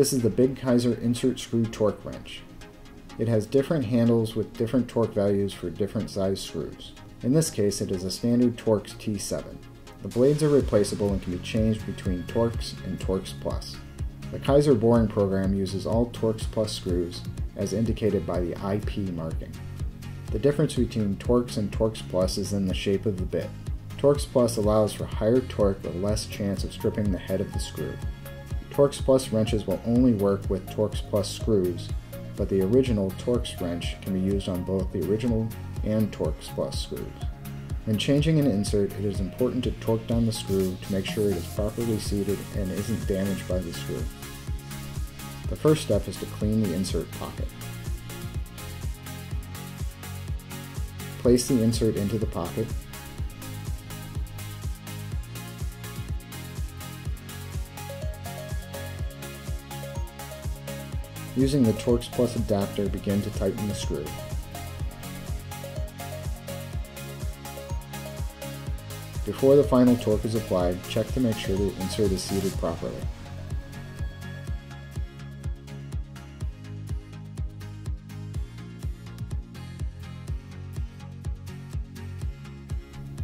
This is the Big Kaiser insert screw torque wrench. It has different handles with different torque values for different size screws. In this case, it is a standard Torx T7. The blades are replaceable and can be changed between Torx and Torx Plus. The Kaiser Boring program uses all Torx Plus screws as indicated by the IP marking. The difference between Torx and Torx Plus is in the shape of the bit. Torx Plus allows for higher torque with less chance of stripping the head of the screw. Torx Plus wrenches will only work with Torx Plus screws, but the original Torx wrench can be used on both the original and Torx Plus screws. When changing an insert, it is important to torque down the screw to make sure it is properly seated and isn't damaged by the screw. The first step is to clean the insert pocket. Place the insert into the pocket. Using the Torx Plus adapter, begin to tighten the screw. Before the final torque is applied, check to make sure the insert is seated properly.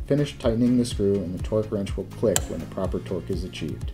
Finish tightening the screw and the torque wrench will click when the proper torque is achieved.